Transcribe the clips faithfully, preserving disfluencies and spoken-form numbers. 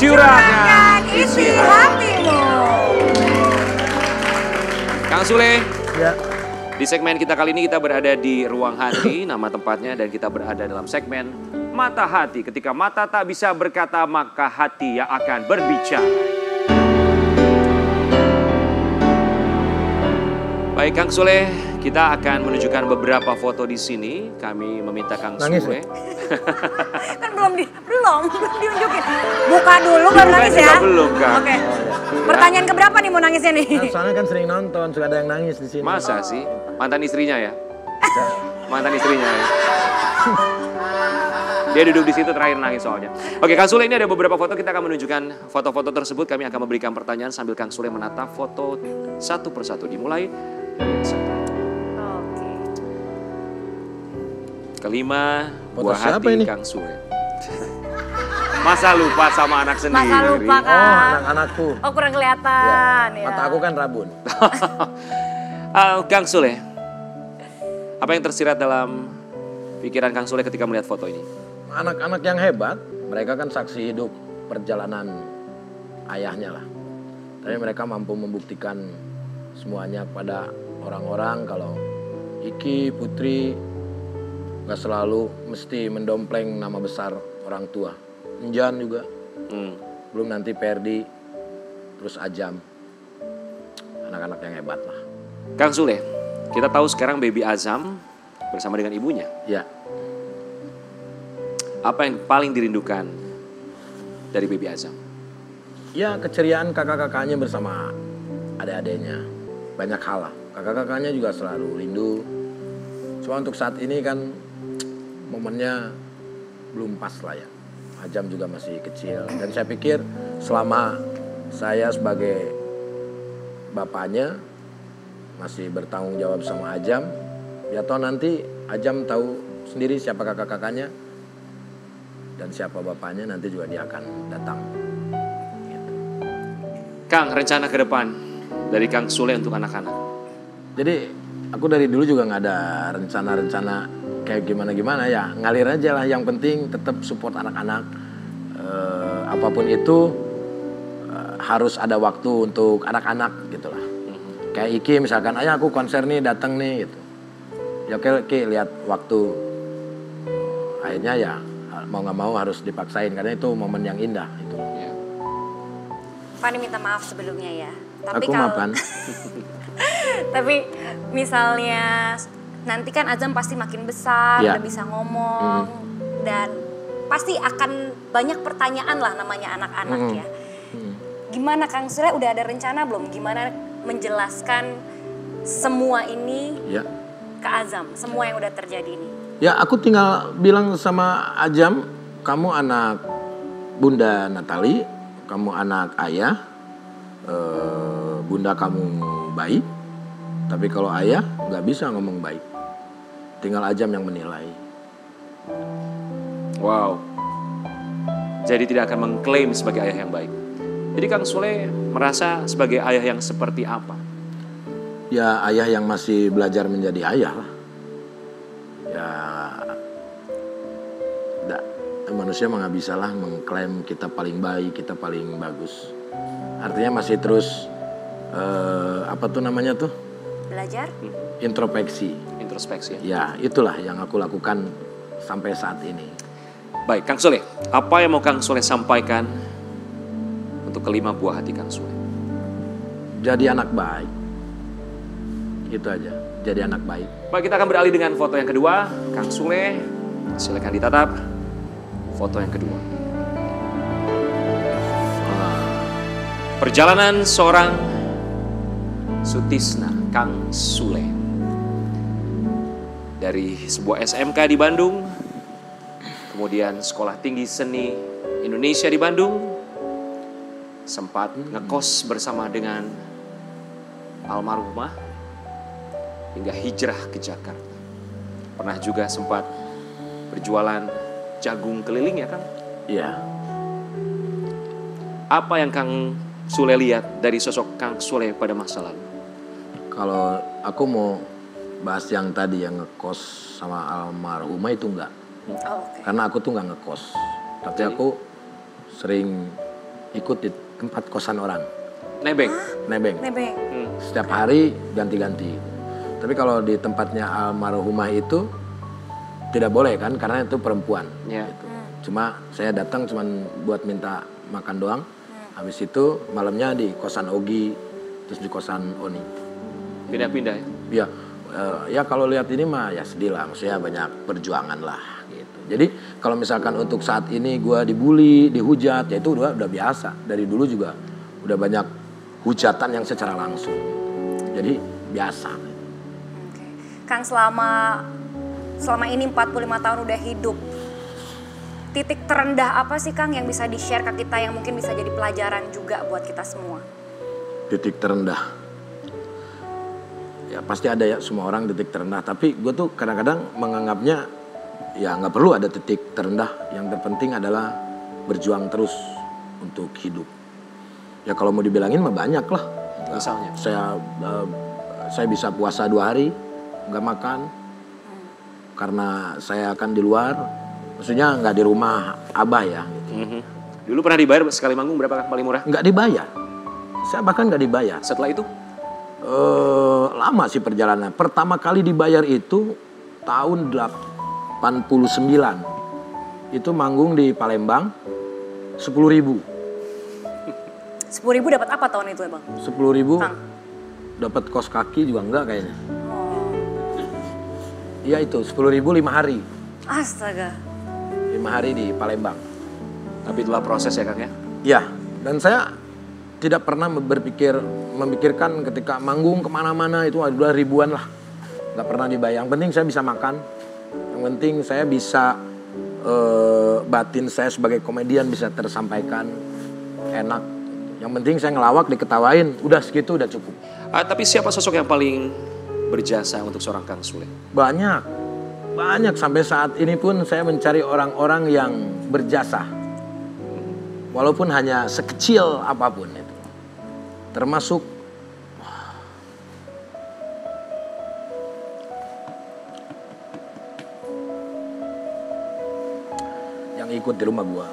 curahkan isi hatimu. Kang Sule, ya. Di segmen kita kali ini kita berada di Ruang Hati, nama tempatnya, dan kita berada dalam segmen Mata Hati. Ketika mata tak bisa berkata, maka hati yang akan berbicara. Baik Kang Sule, kita akan menunjukkan beberapa foto di sini. Kami meminta Kang nangis, Sule. Ya? Kan belum di, belum, belum diunjukin. Buka dulu baru nangis ya. Belum Kang. Oke. Okay. Ya. Pertanyaan keberapa nih mau nangisnya nih? Nah, soalnya kan sering nonton, suka ada yang nangis di sini. Masa sih? Mantan istrinya ya? Mantan istrinya ya? Dia duduk di situ terakhir nangis soalnya. Oke, Kang Sule, ini ada beberapa foto. Kita akan menunjukkan foto-foto tersebut. Kami akan memberikan pertanyaan sambil Kang Sule menata foto satu persatu. Dimulai dari satu. Oke. Kelima, foto buah hati ini? Kang Sule. Masa lupa sama anak sendiri? Masa lupa, Kang. Oh, anak-anakku. Oh, kurang kelihatan. Ya. Ya. Mata aku kan rabun. uh, Kang Sule, apa yang tersirat dalam pikiran Kang Sule ketika melihat foto ini? Anak-anak yang hebat, mereka kan saksi hidup perjalanan ayahnya lah. Tapi mereka mampu membuktikan semuanya kepada orang-orang kalau Iki, Putri, gak selalu mesti mendompleng nama besar orang tua. Njan juga, hmm. belum nanti Perdi, terus Ajam. Anak-anak yang hebat lah. Kang Sule, kita tahu sekarang Baby Azam bersama dengan ibunya. Ya. Apa yang paling dirindukan dari Baby Azam? Ya, keceriaan kakak-kakaknya bersama adik-adiknya. Banyak hal lah. Kakak-kakaknya juga selalu rindu. Cuma untuk saat ini kan momennya belum pas lah ya. Azam juga masih kecil. Dan saya pikir selama saya sebagai bapaknya masih bertanggung jawab sama Azam, ya toh nanti Azam tahu sendiri siapa kakak-kakaknya. Dan siapa bapaknya nanti juga dia akan datang. Gitu. Kang, rencana ke depan dari Kang Sule untuk anak-anak? Jadi aku dari dulu juga nggak ada rencana-rencana kayak gimana-gimana ya. Ngalir aja lah, yang penting tetap support anak-anak. E, apapun itu e, harus ada waktu untuk anak-anak gitu lah. Mm-hmm. Kayak Iki misalkan, ayah aku konser nih datang nih gitu. Ya oke, oke lihat waktu. Akhirnya ya mau nggak mau harus dipaksain karena itu momen yang indah itu. Ya. Pani minta maaf sebelumnya ya. Tapi aku kalau maafkan. Tapi misalnya nanti kan Azam pasti makin besar, ya. Udah bisa ngomong hmm. dan pasti akan banyak pertanyaan lah namanya anak-anak hmm. ya. Hmm. Gimana Kang Sule, udah ada rencana belum? Gimana menjelaskan semua ini ya. Ke Azam, semua yang udah terjadi ini? Ya aku tinggal bilang sama Azam, kamu anak Bunda Natali, kamu anak ayah, e, Bunda kamu baik, tapi kalau ayah nggak bisa ngomong baik, tinggal Azam yang menilai. Wow, jadi tidak akan mengklaim sebagai ayah yang baik. Jadi Kang Sule merasa sebagai ayah yang seperti apa? Ya ayah yang masih belajar menjadi ayah lah. Ya, enggak, manusia mah gak bisa lah mengklaim kita paling baik, kita paling bagus. Artinya masih terus, eh, apa tuh namanya tuh? Belajar? Introspeksi. Introspeksi. Ya, itulah yang aku lakukan sampai saat ini. Baik, Kang Sule, apa yang mau Kang Sule sampaikan untuk kelima buah hati Kang Sule? Jadi anak baik, itu aja. Jadi anak baik. Baik, kita akan beralih dengan foto yang kedua. Kang Sule, silakan ditatap. Foto yang kedua. Perjalanan seorang Sutisna, Kang Sule. Dari sebuah S M K di Bandung, kemudian Sekolah Tinggi Seni Indonesia di Bandung, sempat ngekos bersama dengan almarhumah, hingga hijrah ke Jakarta. Pernah juga sempat berjualan jagung keliling ya Kang? Iya. Apa yang Kang Sule lihat dari sosok Kang Sule pada masa lalu? Kalau aku mau bahas yang tadi yang ngekos sama almarhumah itu enggak. Oh, okay. Karena aku tuh enggak ngekos. Tapi jadi? Aku sering ikut di tempat kosan orang. Nebeng? Nebeng. Nebeng. Hmm. Setiap hari ganti-ganti. Tapi kalau di tempatnya almarhumah itu tidak boleh kan, karena itu perempuan. Yeah. Gitu. Hmm. Cuma saya datang cuma buat minta makan doang. Hmm. Habis itu malamnya di kosan Ogi, terus di kosan Oni. Pindah-pindah ya? Iya. Uh, ya kalau lihat ini mah ya sedih lah, maksudnya banyak perjuangan lah gitu. Jadi kalau misalkan untuk saat ini gue dibully, dihujat, ya itu udah, udah biasa. Dari dulu juga udah banyak hujatan yang secara langsung. Jadi biasa. Oke. Kang selama selama ini empat puluh lima tahun udah hidup. Titik terendah apa sih Kang yang bisa di-share ke kita yang mungkin bisa jadi pelajaran juga buat kita semua? Titik terendah. Ya pasti ada ya semua orang titik terendah, tapi gue tuh kadang-kadang menganggapnya ya nggak perlu ada titik terendah, yang terpenting adalah berjuang terus untuk hidup. Ya kalau mau dibilangin mah banyak lah. Misalnya? Saya uh, saya bisa puasa dua hari nggak makan karena saya akan di luar, maksudnya nggak di rumah abah ya. Gitu. Mm-hmm. Dulu pernah dibayar sekali manggung berapa paling murah? Nggak dibayar, saya bahkan nggak dibayar. Setelah itu? Uh, lama sih perjalanan. Pertama kali dibayar itu tahun delapan puluh sembilan. Itu manggung di Palembang sepuluh ribu. sepuluh ribu dapat apa tahun itu ya Bang? sepuluh ribu dapat kos kaki juga enggak kayaknya. Iya oh. Itu sepuluh ribu lima hari. Astaga. lima hari di Palembang. Tapi itulah proses ya Kang ya? Iya. Dan saya tidak pernah berpikir memikirkan ketika manggung kemana-mana itu adalah ribuan lah, nggak pernah dibayang. Yang penting saya bisa makan, yang penting saya bisa e, batin saya sebagai komedian bisa tersampaikan enak. Yang penting saya ngelawak diketawain, udah segitu udah cukup. Ah, tapi siapa sosok yang paling berjasa untuk seorang Kang Sule? Banyak, banyak sampai saat ini pun saya mencari orang-orang yang berjasa, walaupun hanya sekecil apapun itu. Termasuk yang ikut di rumah gua,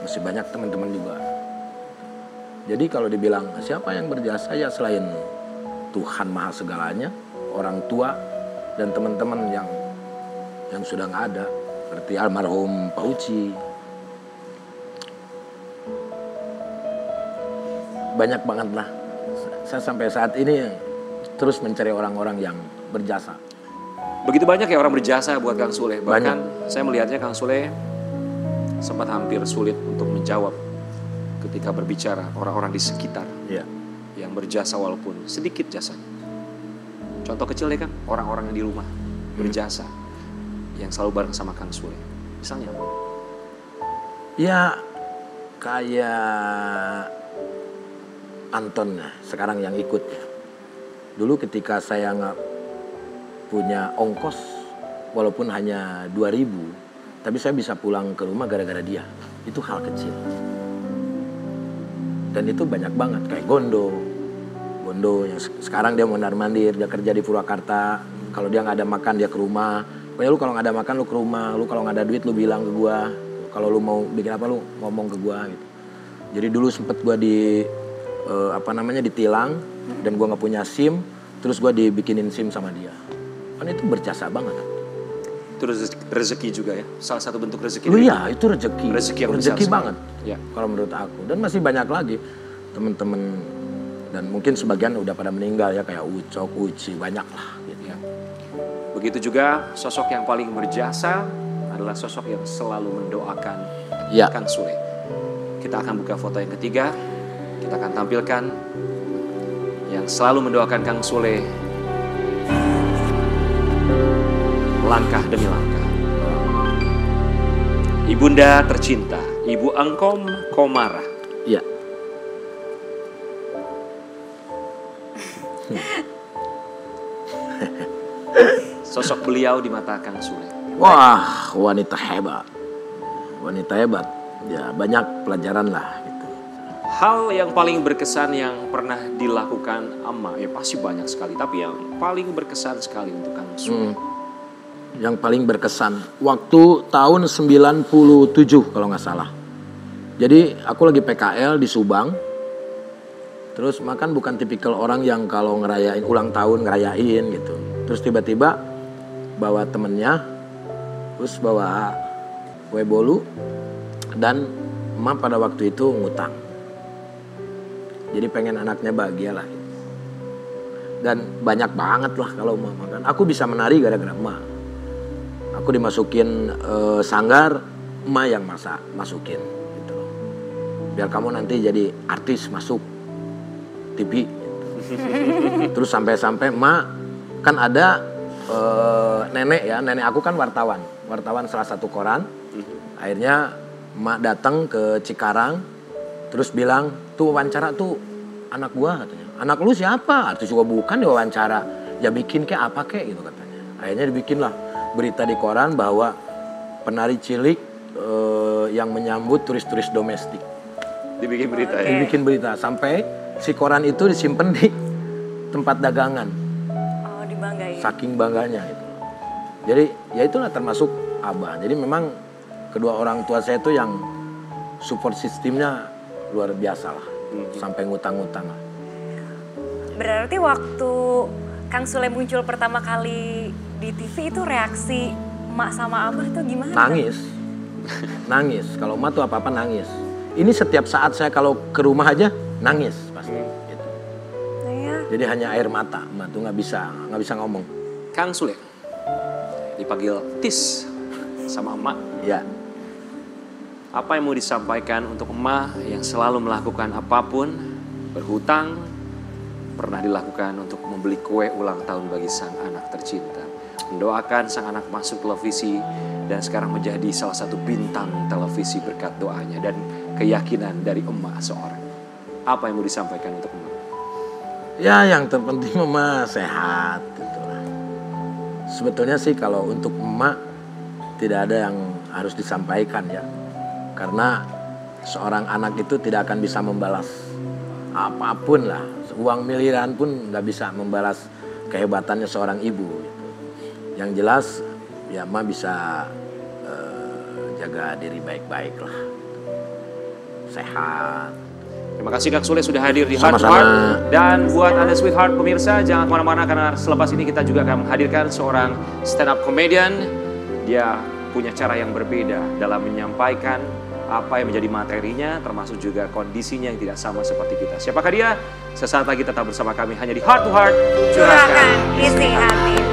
masih banyak teman-teman juga. Jadi kalau dibilang siapa yang berjasa ya selain Tuhan Maha Segalanya, orang tua dan teman-teman yang yang sudah nggak ada, seperti almarhum Pauci. Banyak banget lah. Saya sampai saat ini terus mencari orang-orang yang berjasa. Begitu banyak ya orang berjasa buat Kang Sule. Bahkan banyak. Saya melihatnya Kang Sule sempat hampir sulit untuk menjawab ketika berbicara orang-orang di sekitar ya. Yang berjasa walaupun sedikit jasanya. Contoh kecil deh Kang, orang-orang yang di rumah berjasa hmm. yang selalu bareng sama Kang Sule. Misalnya? Ya kayak Anton sekarang yang ikut. Dulu ketika saya nggak punya ongkos, walaupun hanya dua ribu, tapi saya bisa pulang ke rumah gara-gara dia. Itu hal kecil. Dan itu banyak banget. Kayak Gondo. Gondo yang sekarang dia mondar-mandir, dia kerja di Purwakarta. Kalau dia nggak ada makan, dia ke rumah. Pokoknya lu kalau nggak ada makan, lu ke rumah. Lu kalau nggak ada duit, lu bilang ke gua. Kalau lu mau bikin apa, lu ngomong ke gua. Gitu. Jadi dulu sempet gua di... Uh, apa namanya ditilang hmm. dan gue nggak punya SIM, terus gue dibikinin SIM sama dia. Kan itu berjasa banget. Itu rezeki juga ya, salah satu bentuk rezeki. Oh iya, itu rezeki. Rezeki, yang rezeki banget. Ya. Kalau menurut aku, dan masih banyak lagi temen-temen dan mungkin sebagian udah pada meninggal ya, kayak Ucok, Uci, banyak lah. Gitu. Ya. Begitu juga sosok yang paling berjasa adalah sosok yang selalu mendoakan ya. Kang Sule. Kita akan buka foto yang ketiga. Kita akan tampilkan yang selalu mendoakan Kang Sule langkah demi langkah. Ibunda tercinta, Ibu Angkom Komara. Iya. Sosok beliau di mata Kang Sule. Wah, wanita hebat. Wanita hebat. Ya, banyak pelajaran lah. Hal yang paling berkesan yang pernah dilakukan ama ya pasti banyak sekali, tapi yang paling berkesan sekali untuk Kang Sule. Hmm. Yang paling berkesan waktu tahun sembilan puluh tujuh kalau nggak salah. Jadi aku lagi P K L di Subang. Terus makan bukan tipikal orang yang kalau ngerayain ulang tahun ngerayain gitu. Terus tiba-tiba bawa temennya, terus bawa kue bolu, dan emak pada waktu itu ngutang. Jadi pengen anaknya bahagia lah. Dan banyak banget lah kalau emak makan. Aku bisa menari gara-gara emak. Aku dimasukin eh, sanggar, emak yang masak, masukin. Biar kamu nanti jadi artis masuk T V. Terus sampai-sampai ma kan ada e, nenek ya, nenek aku kan wartawan, wartawan salah satu koran. Akhirnya ma datang ke Cikarang, terus bilang tuh wawancara tuh anak gua katanya. Anak lu siapa? Artis juga bukan, di wawancara. Ya bikin kayak apa kayak gitu katanya. Akhirnya dibikinlah berita di koran bahwa penari cilik e, yang menyambut turis-turis domestik. Dibikin berita ya? Dibikin berita, sampai si koran itu disimpan di tempat dagangan. Oh, dibanggain. Saking bangganya gitu. Jadi ya itulah termasuk abah. Jadi memang kedua orang tua saya itu yang support sistemnya luar biasa lah. Mm-hmm. Sampai ngutang-ngutang lah. Berarti waktu Kang Sule muncul pertama kali di T V itu reaksi emak sama abah tuh gimana? Nangis. Nangis, kalau emak tuh apa-apa nangis. Ini setiap saat saya kalau ke rumah aja nangis pasti. Hmm. Gitu. Nah, ya. Jadi hanya air mata, emak tuh nggak bisa nggak bisa ngomong. Kang Sule dipanggil Tis sama emak. Ya. Apa yang mau disampaikan untuk emak yang selalu melakukan apapun, berhutang, pernah dilakukan untuk membeli kue ulang tahun bagi sang anak tercinta, mendoakan sang anak masuk televisi dan sekarang menjadi salah satu bintang televisi berkat doanya dan keyakinan dari emak seorang. Apa yang mau disampaikan untuk emak? Ya yang terpenting emak sehat gitu lah. Sebetulnya sih kalau untuk emak tidak ada yang harus disampaikan ya. Karena seorang anak itu tidak akan bisa membalas apapun lah. Uang miliaran pun nggak bisa membalas kehebatannya seorang ibu. Gitu. Yang jelas ya emak bisa eh, jaga diri baik-baik lah. Sehat. Terima kasih Kang Sule sudah hadir di Heart to Heart. Dan buat Anda Sweetheart pemirsa, jangan kemana-mana karena selepas ini kita juga akan menghadirkan seorang stand up comedian. Dia punya cara yang berbeda dalam menyampaikan apa yang menjadi materinya, termasuk juga kondisinya yang tidak sama seperti kita. Siapakah dia? Sesaat lagi tetap bersama kami hanya di Heart to Heart. Curahkan isi hati.